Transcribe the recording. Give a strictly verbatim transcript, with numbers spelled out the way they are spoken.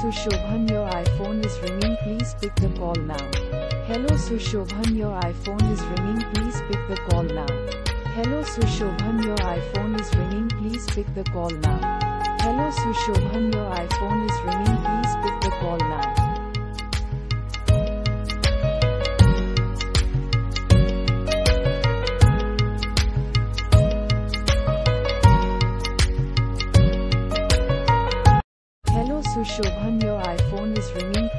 Sushobhan, your iPhone is ringing, please pick the call now. Hello Sushobhan, your iPhone is ringing, please pick the call now. Hello Sushobhan, your iPhone is ringing, please pick the call now. Hello Sushobhan, your iPhone is ringing, please pick the call now. Sushobhan, your iPhone is ringing.